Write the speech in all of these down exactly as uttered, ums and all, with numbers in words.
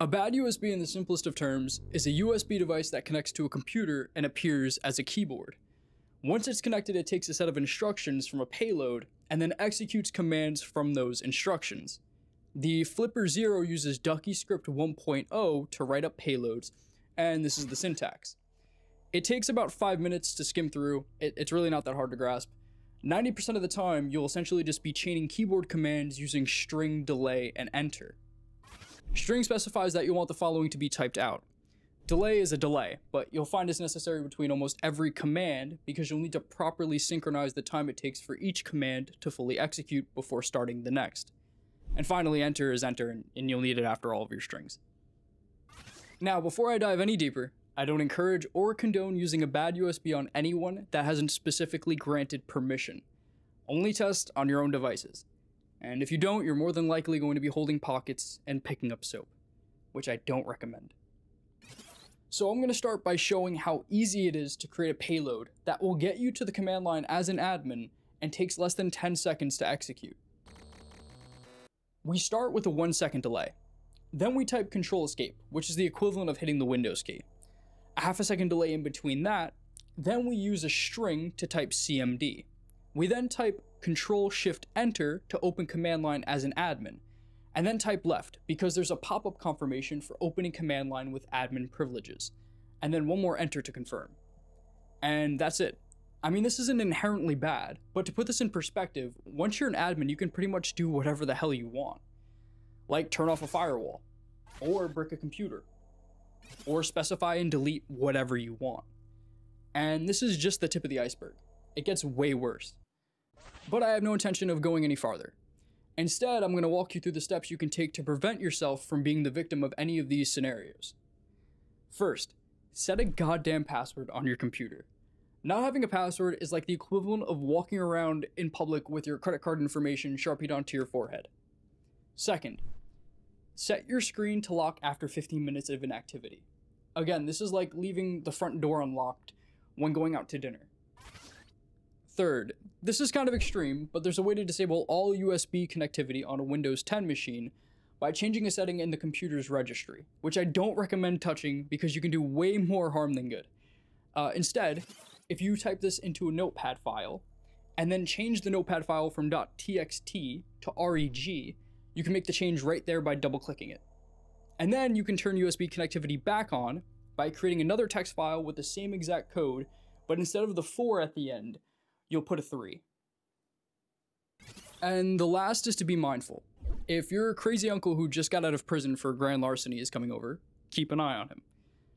A bad U S B, in the simplest of terms, is a U S B device that connects to a computer and appears as a keyboard. Once it's connected, it takes a set of instructions from a payload and then executes commands from those instructions. The Flipper Zero uses DuckyScript one point oh to write up payloads, and this is the syntax. It takes about five minutes to skim through. It, it's really not that hard to grasp. ninety percent of the time, you'll essentially just be chaining keyboard commands using string, delay, and enter. String specifies that you want the following to be typed out. Delay is a delay, but you'll find it's necessary between almost every command because you'll need to properly synchronize the time it takes for each command to fully execute before starting the next. And finally, enter is enter, and, and you'll need it after all of your strings. Now, before I dive any deeper, I don't encourage or condone using a bad U S B on anyone that hasn't specifically granted permission. Only test on your own devices. And if you don't, you're more than likely going to be holding pockets and picking up soap, which I don't recommend. So I'm going to start by showing how easy it is to create a payload that will get you to the command line as an admin and takes less than ten seconds to execute. We start with a one second delay. Then we type control escape, which is the equivalent of hitting the Windows key. A half a second delay in between that, then we use a string to type C M D. We then type Control Shift Enter to open command line as an admin, and then type left because there's a pop-up confirmation for opening command line with admin privileges, and then one more enter to confirm. And that's it. I mean, this isn't inherently bad, but to put this in perspective, once you're an admin, you can pretty much do whatever the hell you want. Like turn off a firewall, or brick a computer, or specify and delete whatever you want. And this is just the tip of the iceberg. It gets way worse. But I have no intention of going any farther. Instead, I'm going to walk you through the steps you can take to prevent yourself from being the victim of any of these scenarios. First, set a goddamn password on your computer. Not having a password is like the equivalent of walking around in public with your credit card information sharpied onto your forehead. Second, set your screen to lock after fifteen minutes of inactivity. Again, this is like leaving the front door unlocked when going out to dinner. Third, this is kind of extreme, but there's a way to disable all U S B connectivity on a Windows ten machine by changing a setting in the computer's registry, which I don't recommend touching because you can do way more harm than good. Uh, instead, if you type this into a notepad file, and then change the notepad file from .txt to .reg, you can make the change right there by double-clicking it. And then you can turn U S B connectivity back on by creating another text file with the same exact code, but instead of the four at the end, you'll put a three. And the last is to be mindful. If your crazy uncle who just got out of prison for grand larceny is coming over, keep an eye on him.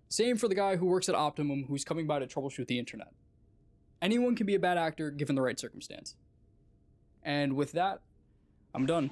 Same for the guy who works at Optimum who's coming by to troubleshoot the internet. Anyone can be a bad actor given the right circumstance. And with that, I'm done.